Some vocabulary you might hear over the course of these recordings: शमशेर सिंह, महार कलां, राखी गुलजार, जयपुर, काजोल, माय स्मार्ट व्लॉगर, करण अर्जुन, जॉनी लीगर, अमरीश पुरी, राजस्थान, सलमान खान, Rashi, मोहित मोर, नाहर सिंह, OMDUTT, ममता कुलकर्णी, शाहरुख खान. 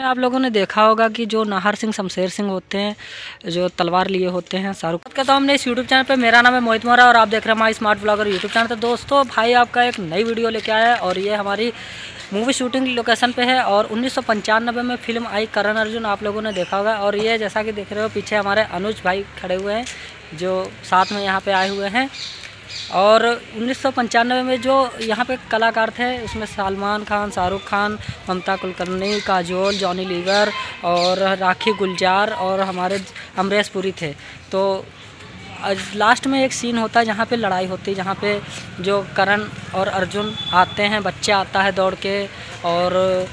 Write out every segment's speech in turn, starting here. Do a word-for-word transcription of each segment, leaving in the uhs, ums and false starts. आप लोगों ने देखा होगा कि जो नाहर सिंह शमशेर सिंह होते हैं जो तलवार लिए होते हैं शाहरुख खान कहता हूँ हमने इस यूट्यूब चैनल पे। मेरा नाम है मोहित मोर और आप देख रहे हैं माय स्मार्ट व्लॉगर YouTube channel. तो दोस्तों भाई आपका एक नई वीडियो लेके आया है और ये हमारी मूवी शूटिंग लोकेशन पे है और उन्नीस सौ पंचानबे में फिल्म आई करण अर्जुन, आप लोगों ने देखा होगा। और ये जैसा कि देख रहे हो पीछे हमारे अनुज भाई खड़े हुए हैं जो साथ में यहाँ पर आए हुए हैं। और उन्नीस सौ पंचानवे में जो यहाँ पे कलाकार थे उसमें सलमान खान, शाहरुख खान, ममता कुलकर्णी, काजोल, जॉनी लीगर और राखी गुलजार और हमारे अमरीश पुरी थे। तो लास्ट में एक सीन होता है जहाँ पे लड़ाई होती है, जहाँ पे जो करण और अर्जुन आते हैं, बच्चा आता है दौड़ के और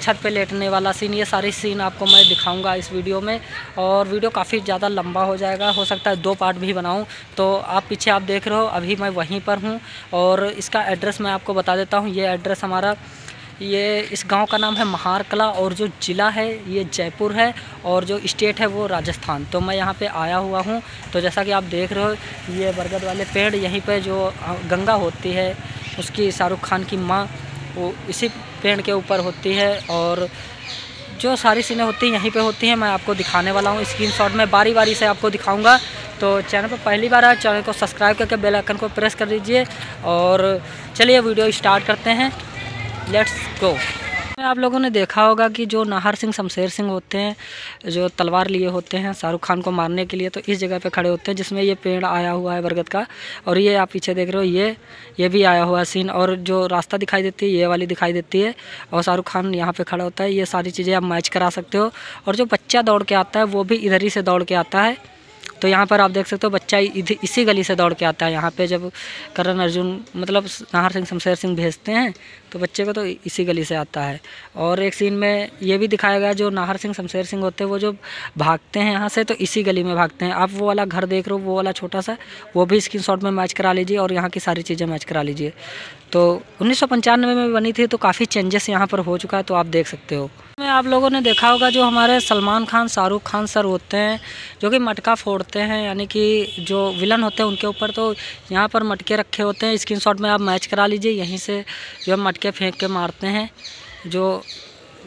छत पे लेटने वाला सीन। ये सारी सीन आपको मैं दिखाऊंगा इस वीडियो में और वीडियो काफ़ी ज़्यादा लंबा हो जाएगा, हो सकता है दो पार्ट भी बनाऊं। तो आप पीछे आप देख रहे हो अभी मैं वहीं पर हूँ और इसका एड्रेस मैं आपको बता देता हूँ। ये एड्रेस हमारा, ये इस गांव का नाम है महार कलां और जो ज़िला है ये जयपुर है और जो स्टेट है वो राजस्थान। तो मैं यहाँ पे आया हुआ हूँ। तो जैसा कि आप देख रहे हो ये बरगद वाले पेड़, यहीं पे जो गंगा होती है उसकी शाहरुख खान की माँ वो इसी पेड़ के ऊपर होती है और जो सारी सीनें होती हैं यहीं पे होती हैं। मैं आपको दिखाने वाला हूँ स्क्रीनशॉट में, बारी बारी से आपको दिखाऊँगा। तो चैनल पर पहली बार आए चैनल को सब्सक्राइब करके बेल आइकन को प्रेस कर दीजिए और चलिए वीडियो स्टार्ट करते हैं, लेट्स गो। आप लोगों ने देखा होगा कि जो नाहर सिंह शमशेर सिंह होते हैं जो तलवार लिए होते हैं शाहरुख खान को मारने के लिए, तो इस जगह पे खड़े होते हैं जिसमें ये पेड़ आया हुआ है बरगद का। और ये आप पीछे देख रहे हो ये ये भी आया हुआ सीन और जो रास्ता दिखाई देती है ये वाली दिखाई देती है और शाहरुख खान यहाँ पर खड़ा होता है। ये सारी चीज़ें आप मैच करा सकते हो। और जो बच्चा दौड़ के आता है वो भी इधर ही से दौड़ के आता है। तो यहाँ पर आप देख सकते हो बच्चा इसी गली से दौड़ के आता है। यहाँ पे जब करण अर्जुन मतलब नाहर सिंह शमशेर सिंह भेजते हैं तो बच्चे को तो इसी गली से आता है। और एक सीन में ये भी दिखाया गया जो नाहर सिंह शमशेर सिंह होते हैं वो जो भागते हैं यहाँ से तो इसी गली में भागते हैं। आप वो वाला घर देख रहे हो, वो वाला छोटा सा, वो भी स्क्रीनशॉट में मैच करा लीजिए और यहाँ की सारी चीज़ें मैच करा लीजिए। तो उन्नीस सौ पंचानवे में बनी थी तो काफ़ी चेंजेस यहाँ पर हो चुका है, तो आप देख सकते हो। में आप लोगों ने देखा होगा जो हमारे सलमान खान, शाहरुख खान सर होते हैं जो कि मटका फोड़ते हैं, यानी कि जो विलन होते हैं उनके ऊपर। तो यहाँ पर मटके रखे होते हैं, स्क्रीनशॉट में आप मैच करा लीजिए। यहीं से जो मटके फेंक के मारते हैं जो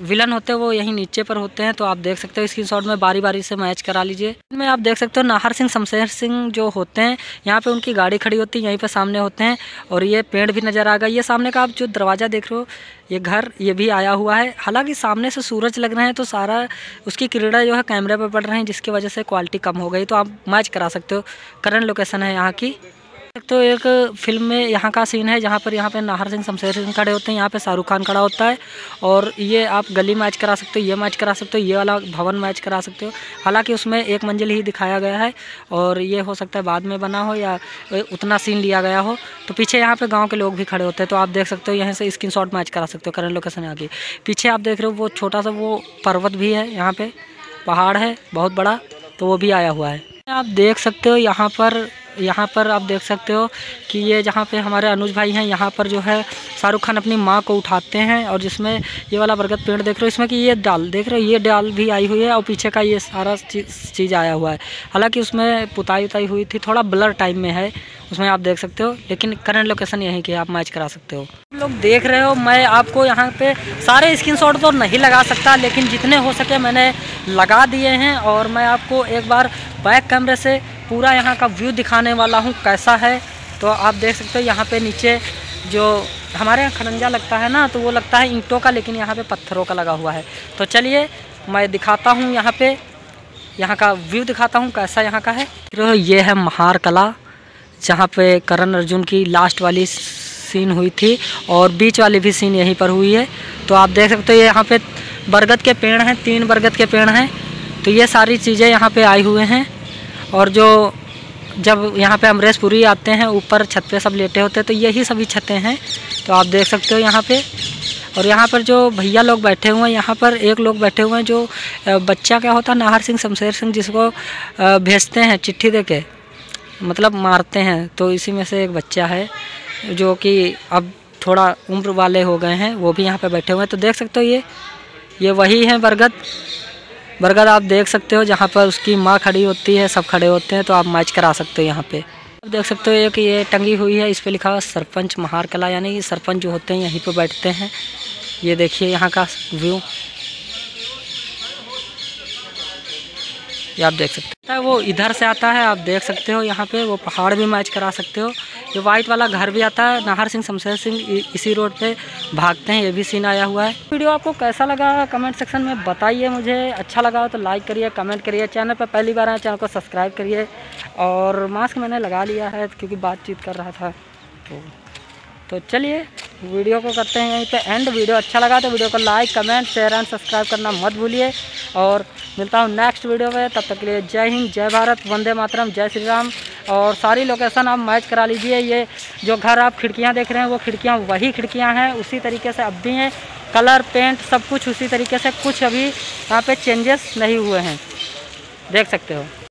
विलन होते हैं वो यहीं नीचे पर होते हैं। तो आप देख सकते हो स्क्रीनशॉट में, बारी बारी से मैच करा लीजिए। इनमें आप देख सकते हो नाहर सिंह शमशेर सिंह जो होते हैं यहाँ पे उनकी गाड़ी खड़ी होती है, यहीं पे सामने होते हैं। और ये पेड़ भी नज़र आ गया। ये सामने का आप जो दरवाज़ा देख रहे हो ये घर, ये भी आया हुआ है। हालाँकि सामने से सूरज लग रहे हैं तो सारा उसकी किरणें जो है कैमरे पर पड़ रहे हैं जिसकी वजह से क्वालिटी कम हो गई। तो आप मैच करा सकते हो, करंट लोकेशन है यहाँ की। तो एक फिल्म में यहाँ का सीन है जहाँ पर यहाँ पे नाहर सिंह शमशेर सिंह खड़े होते हैं, यहाँ पे शाहरुख खान खड़ा होता है। और ये आप गली मैच करा सकते हो, ये मैच करा सकते हो, ये वाला भवन मैच करा सकते हो। हालांकि उसमें एक मंजिल ही दिखाया गया है और ये हो सकता है बाद में बना हो या उतना सीन लिया गया हो। तो पीछे यहाँ पर गाँव के लोग भी खड़े होते हैं। तो आप देख सकते हो यहाँ से स्क्रीनशॉट मैच करा सकते हो, करंट लोकेशन यहाँ की। पीछे आप देख रहे हो वो छोटा सा वो पर्वत भी है, यहाँ पर पहाड़ है बहुत बड़ा, तो वो भी आया हुआ है। आप देख सकते हो यहाँ पर यहाँ पर आप देख सकते हो कि ये जहाँ पे हमारे अनुज भाई हैं यहाँ पर जो है शाहरुख खान अपनी माँ को उठाते हैं। और जिसमें ये वाला बरगद पेड़ देख रहे हो इसमें कि ये डाल देख रहे हो, ये डाल भी आई हुई है और पीछे का ये सारा चीज़ आया हुआ है। हालांकि उसमें पुताई उताई हुई थी, थोड़ा ब्लर टाइम में है उसमें, आप देख सकते हो। लेकिन करंट लोकेशन यहीं की आप मैच करा सकते हो। आप लोग देख रहे हो मैं आपको यहाँ पे सारे स्क्रीनशॉट तो नहीं लगा सकता लेकिन जितने हो सके मैंने लगा दिए हैं। और मैं आपको एक बार बैक कैमरे से पूरा यहाँ का व्यू दिखाने वाला हूँ कैसा है। तो आप देख सकते हो यहाँ पे नीचे जो हमारे यहाँ खड़ंजा लगता है ना तो वो लगता है ईंटों का, लेकिन यहाँ पे पत्थरों का लगा हुआ है। तो चलिए मैं दिखाता हूँ यहाँ पे, यहाँ का व्यू दिखाता हूँ कैसा यहाँ का है। ये है महार कलां जहाँ पे करण अर्जुन की लास्ट वाली सीन हुई थी और बीच वाली भी सीन यहीं पर हुई है। तो आप देख सकते हो ये यहाँ पे बरगद के पेड़ हैं, तीन बरगद के पेड़ हैं। तो ये सारी चीज़ें यहाँ पे आए हुए हैं। और जो जब यहाँ पे अमरीश पुरी आते हैं ऊपर छत पे सब लेटे होते हैं तो यही सभी छतें हैं। तो आप देख सकते हो यहाँ पे। और यहाँ पर जो भैया लोग बैठे हुए हैं, यहाँ पर एक लोग बैठे हुए हैं जो बच्चा क्या होता है नाहर सिंह शमशेर सिंह जिसको भेजते हैं चिट्ठी दे के, मतलब मारते हैं। तो इसी में से एक बच्चा है जो कि अब थोड़ा उम्र वाले हो गए हैं, वो भी यहाँ पे बैठे हुए हैं। तो देख सकते हो ये ये वही है बरगद बरगद आप देख सकते हो जहाँ पर उसकी माँ खड़ी होती है, सब खड़े होते हैं। तो आप मैच करा सकते हो यहाँ पे। आप देख सकते हो ये कि ये टंगी हुई है, इस पे लिखा हुआ सरपंच महार कलां, यानी सरपंच जो होते हैं यहीं पर बैठते हैं। ये देखिए यहाँ का व्यू, ये आप देख सकते हैं। वो इधर से आता है, आप देख सकते हो यहाँ पे, वो पहाड़ भी मैच करा सकते हो। ये वाइट वाला घर भी आता है, नाहर सिंह शमशेर सिंह इसी रोड पे भागते हैं, ये भी सीन आया हुआ है। वीडियो आपको कैसा लगा कमेंट सेक्शन में बताइए, मुझे अच्छा लगा तो लाइक करिए, कमेंट करिए। चैनल पर पहली बार आए चैनल को सब्सक्राइब करिए। और मास्क मैंने लगा लिया है क्योंकि बातचीत कर रहा था। तो तो चलिए वीडियो को करते हैं यहीं पे एंड। वीडियो अच्छा लगा तो वीडियो को like, comment, share and subscribe करना मत भूलिए। और मिलता हूँ नेक्स्ट वीडियो में, तब तक के लिए जय हिंद, जय भारत, वंदे मातरम, जय श्री राम। और सारी लोकेशन आप मैच करा लीजिए। ये जो घर आप खिड़कियाँ देख रहे हैं वो खिड़कियाँ वही खिड़कियाँ हैं, उसी तरीके से अब भी हैं, कलर पेंट सब कुछ उसी तरीके से, कुछ अभी यहाँ पर चेंजेस नहीं हुए हैं, देख सकते हो।